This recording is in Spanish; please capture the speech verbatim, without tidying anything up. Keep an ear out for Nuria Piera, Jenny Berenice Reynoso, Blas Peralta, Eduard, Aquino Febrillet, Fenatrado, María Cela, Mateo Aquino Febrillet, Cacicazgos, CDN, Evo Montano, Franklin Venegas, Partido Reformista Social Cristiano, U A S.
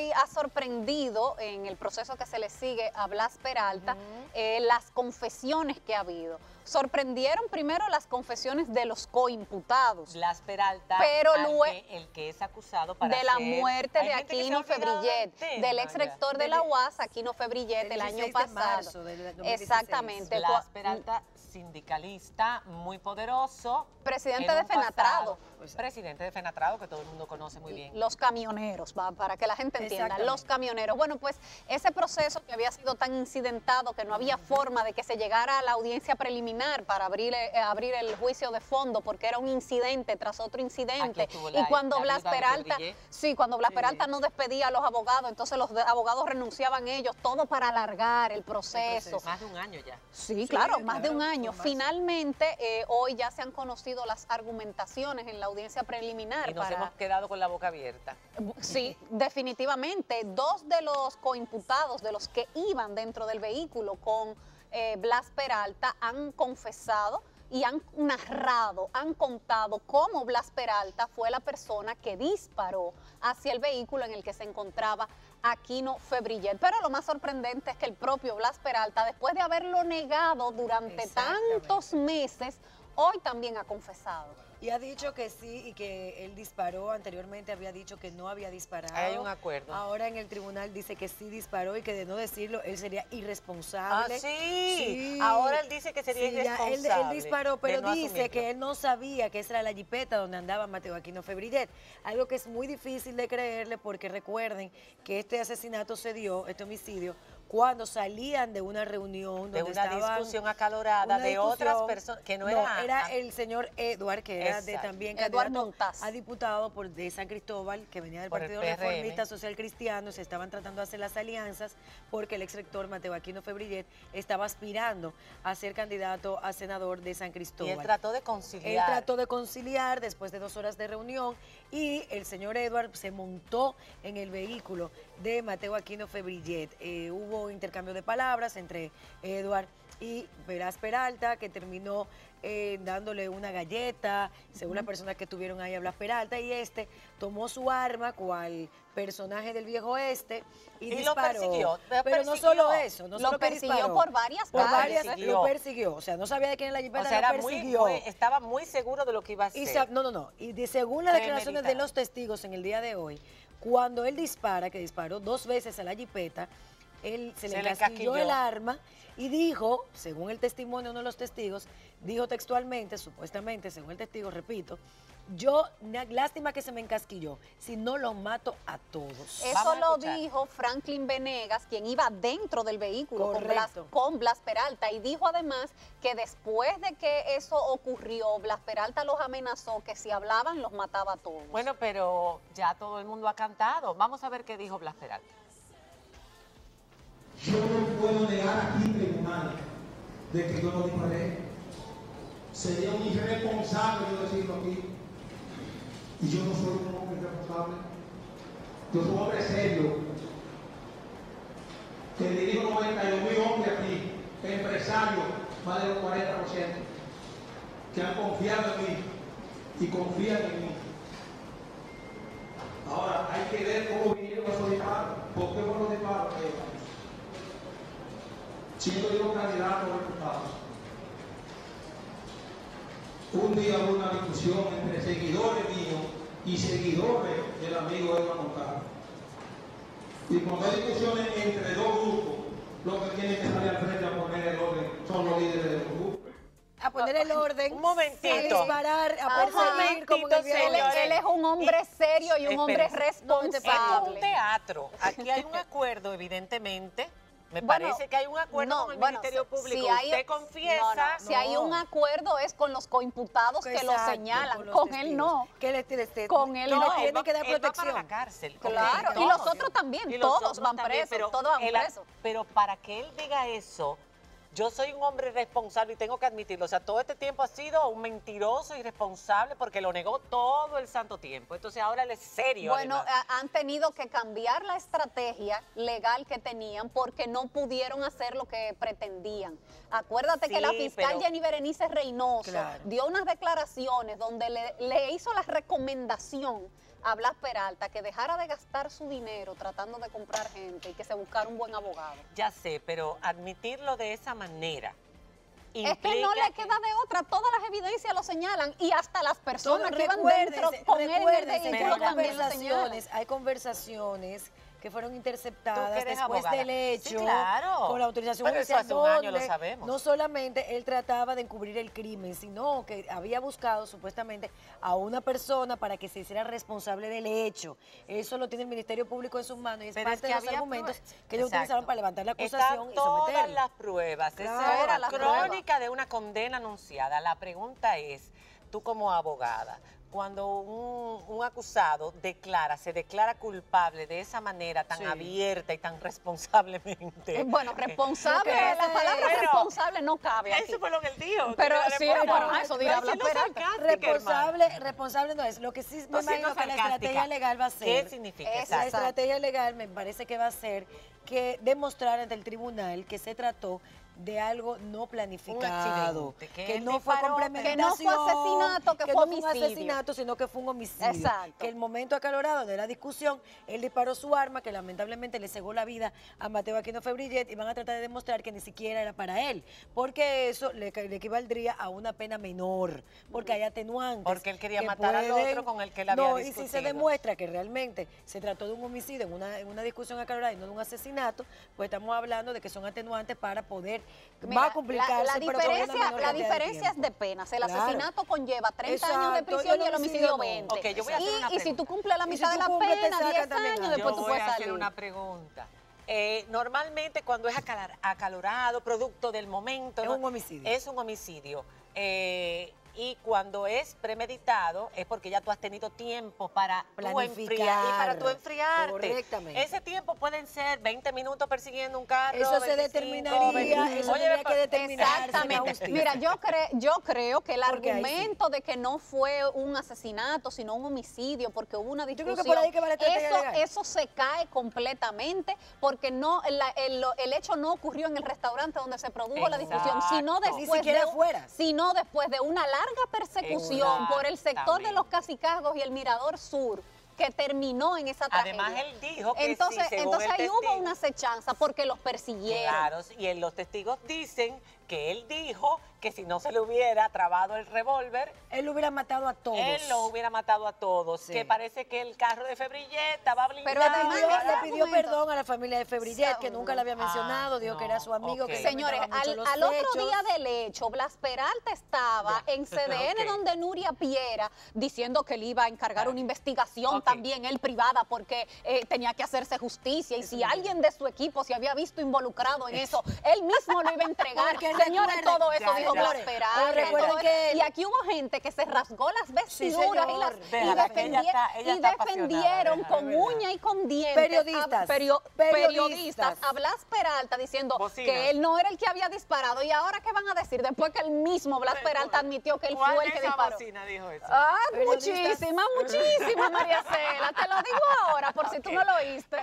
hoy ha sorprendido en el proceso que se le sigue a Blas Peralta, uh-huh. eh, las confesiones que ha habido. Sorprendieron primero las confesiones de los coimputados. Blas Peralta, pero luego, el que es acusado para de la muerte de Aquino Febrillet, del, del ex rector de la U A S, Aquino Febrillet, del año pasado. Exactamente. Blas Peralta, sindicalista, muy poderoso. Presidente de Fenatrado. Pues, presidente de Fenatrado, que todo el mundo conoce muy bien. Los camioneros, va, para que la gente entienda, los camioneros. Bueno, pues ese proceso que había sido tan incidentado, que no había uh-huh. forma de que se llegara a la audiencia preliminar para abrir, eh, abrir el juicio de fondo, porque era un incidente tras otro incidente. La, y cuando Blas Peralta, sí, cuando Blas sí. Peralta no despedía a los abogados, entonces los abogados renunciaban ellos, todo para alargar el proceso. Entonces, más de un año ya. Sí, sí claro, sí, más claro, de un año. Finalmente, eh, hoy ya se han conocido las argumentaciones en la audiencia preliminar. Y nos para... hemos quedado con la boca abierta. Sí, definitivamente. Dos de los coimputados, de los que iban dentro del vehículo con eh, Blas Peralta, han confesado y han narrado, han contado cómo Blas Peralta fue la persona que disparó hacia el vehículo en el que se encontraba Aquino Febrillet. Pero lo más sorprendente es que el propio Blas Peralta, después de haberlo negado durante tantos meses, hoy también ha confesado. Y ha dicho que sí y que él disparó, anteriormente había dicho que no había disparado. Hay un acuerdo. Ahora en el tribunal dice que sí disparó y que de no decirlo él sería irresponsable. Ah, sí. sí. Ahora él dice que sería sí, irresponsable. Él, él disparó, pero no dice asumirlo. Que él no sabía que esa era la jipeta donde andaba Mateo Aquino Febrillet. Algo que es muy difícil de creerle, porque recuerden que este asesinato se dio, este homicidio, cuando salían de una reunión, de donde una discusión acalorada, una de discusión, otras personas, que no, no era... era el señor Eduard, que era de también Eduard Montas, a diputado por, de San Cristóbal, que venía del por Partido Reformista Social Cristiano. Se estaban tratando de hacer las alianzas porque el ex rector Mateo Aquino Febrillet estaba aspirando a ser candidato a senador de San Cristóbal. Y él trató de conciliar. Él trató de conciliar después de dos horas de reunión, y el señor Eduard se montó en el vehículo de Mateo Aquino Febrillet. Eh, hubo intercambio de palabras entre Eduard y Blas Peralta, que terminó eh, dándole una galleta, según uh-huh. la persona que tuvieron ahí a Blas Peralta, y este tomó su arma cual personaje del viejo este y, y disparó. Lo persiguió, lo pero persiguió. No solo eso, no lo solo persiguió disparó, por varias por varias persiguió. Lo persiguió, o sea, no sabía de quién era la jipeta, o sea, persiguió. Muy, muy, estaba muy seguro de lo que iba a hacer. Y, no, no, no, y de, según las declaraciones de los testigos en el día de hoy, cuando él dispara, que disparó dos veces a la jipeta, él se, se le encasquilló el arma y dijo, según el testimonio de uno de los testigos, dijo textualmente, supuestamente, según el testigo, repito, yo, lástima que se me encasquilló, si no los mato a todos. Eso lo dijo Franklin Venegas, quien iba dentro del vehículo con Blas, con Blas Peralta, y dijo además que después de que eso ocurrió, Blas Peralta los amenazó que si hablaban los mataba a todos. Bueno, pero ya todo el mundo ha cantado. Vamos a ver qué dijo Blas Peralta. Yo no puedo negar aquí, tribunal, de que yo no disparé. Sería un irresponsable yo decirlo aquí. Y yo no soy un hombre irresponsable. Yo soy un hombre serio. Que dirijo noventa y dos mil hombres aquí, empresarios, más de los cuarenta por ciento, que han confiado en mí y confían en mí. Ahora, hay que ver cómo vinieron esos disparos. ¿Por qué fueron los disparos? Si yo digo candidato a diputado, un día hubo una discusión entre seguidores míos y seguidores del amigo Evo Montano. Y cuando hay discusiones entre dos grupos, los que tienen que salir al frente a poner el orden son los líderes de los grupos. A poner el orden, un momentito, a disparar, a perseguir, como que él es un hombre serio y un hombre responsable. Esto es un teatro. Aquí hay un acuerdo, evidentemente. Me bueno, parece que hay un acuerdo no, con el bueno, Ministerio Público. Si hay, usted confiesa. No, no, si no. hay un acuerdo es con los coimputados que, que lo señalan. Con, con él no. Que le, le, le, con él no. Tiene no, que dar protección. Para la cárcel. Claro. Él, y los otros también. Los todos otros van también, presos. Pero, todos van él, presos. Pero para que él diga eso, yo soy un hombre responsable y tengo que admitirlo. O sea, todo este tiempo ha sido un mentiroso irresponsable porque lo negó todo el santo tiempo. Entonces ahora él es serio. Bueno, además. han tenido que cambiar la estrategia legal que tenían porque no pudieron hacer lo que pretendían. Acuérdate sí, que la fiscal pero, Jenny Berenice Reynoso claro. dio unas declaraciones donde le, le hizo la recomendación a Blas Peralta que dejara de gastar su dinero tratando de comprar gente y que se buscara un buen abogado. Ya sé, pero admitirlo de esa manera implica... Es que no le queda de otra, todas las evidencias lo señalan y hasta las personas que iban dentro con él en el vehículo también lo señalan. Hay conversaciones que fueron interceptadas después abogada? del hecho, sí, claro, con la autorización Pero judicial, eso hace un año lo sabemos. No solamente él trataba de encubrir el crimen, sino que había buscado supuestamente a una persona para que se hiciera responsable del hecho. Eso lo tiene el Ministerio Público en sus manos y es Pero parte es que de los argumentos pruebas. que ellos Exacto. utilizaron para levantar la acusación Está y someterlo. Todas las pruebas, claro, esa era la crónica prueba. de una condena anunciada. La pregunta es, tú como abogada, cuando un, un acusado declara, se declara culpable de esa manera tan sí. abierta y tan responsablemente. Bueno, responsable, okay. la palabra pero, responsable no cabe aquí. Eso fue lo que él dijo. Pero sí, pero eso dirá Blas Peralta. Responsable, hermano. responsable no es. Lo que sí me no, imagino que la estrategia legal va a ser. ¿Qué significa? Esa la estrategia legal me parece que va a ser que demostrar ante el tribunal que se trató de algo no planificado, que, que no fue complementación, que no fue asesinato, que, que fue no homicidio. un asesinato, sino que fue un homicidio. Exacto. Que el momento acalorado de la discusión, él disparó su arma, que lamentablemente le cegó la vida a Mateo Aquino Febrillet, y van a tratar de demostrar que ni siquiera era para él, porque eso le, le equivaldría a una pena menor, porque hay atenuantes. Porque él quería que matar pueden, al otro con el que él había no, discutido. Y si se demuestra que realmente se trató de un homicidio en una, en una discusión acalorada y no de un asesinato, pues estamos hablando de que son atenuantes para poder... Mira, va a complicarse, la, la diferencia, la diferencia de es de penas. El claro. asesinato conlleva treinta Exacto. años de prisión y el homicidio no. veinte. Okay, yo voy a hacer y, una y si tú cumples la mitad si de la cumple, pena, diez años, yo después tú puedes salir. Voy a hacer una pregunta. Eh, normalmente cuando es acalar, acalorado, producto del momento... Es ¿no? un homicidio. Es un homicidio. Eh, y cuando es premeditado es porque ya tú has tenido tiempo para enfriar y para tú enfriarte. Correctamente. Ese tiempo pueden ser veinte minutos persiguiendo un carro. Eso se determinaría, eso tendría que determinarse. Exactamente. Mira, yo, cre yo creo que el argumento sí. de que no fue un asesinato, sino un homicidio, porque hubo una discusión, yo creo que por ahí que vale eso, eso se cae completamente, porque no la, el, el hecho no ocurrió en el restaurante donde se produjo Exacto. la discusión, sino después, de un, sino después de una larga persecución por el sector de los Cacicazgos y el Mirador Sur, que terminó en esa tragedia. Además, él dijo que entonces, sí, entonces ahí testigo. hubo una acechanza porque los persiguieron. Claro, y en los testigos dicen que él dijo que si no se le hubiera trabado el revólver... Él lo hubiera matado a todos. Él lo hubiera matado a todos. Sí. Que parece que el carro de Febrillet estaba blindado. Pero además le pidió, le pidió perdón a la familia de Febrillet, que nunca la había mencionado, ah, dijo no, que era su amigo. Okay. Que Señores, al, al otro día del hecho, Blas Peralta estaba yeah. en C D N, okay. donde Nuria Piera, diciendo que él iba a encargar okay. una investigación okay. también, él privada, porque eh, tenía que hacerse justicia. Y es si bien. alguien de su equipo se había visto involucrado en eso, él mismo lo iba a entregar. Señores, todo eso ya, dijo Blas Peralta. Y aquí hubo gente que se rasgó las vestiduras sí, y, las, y, la defendie, está, y defendieron con uña y con dientes periodistas, a, perio, periodistas a Blas Peralta diciendo Bocina. que él no era el que había disparado. ¿Y ahora qué van a decir? Después que el mismo Blas Peralta admitió que él fue el que disparó. Bocina dijo eso? Ah, muchísimas, muchísimas, María Cela. Te lo digo ahora, por okay. si tú no lo oíste.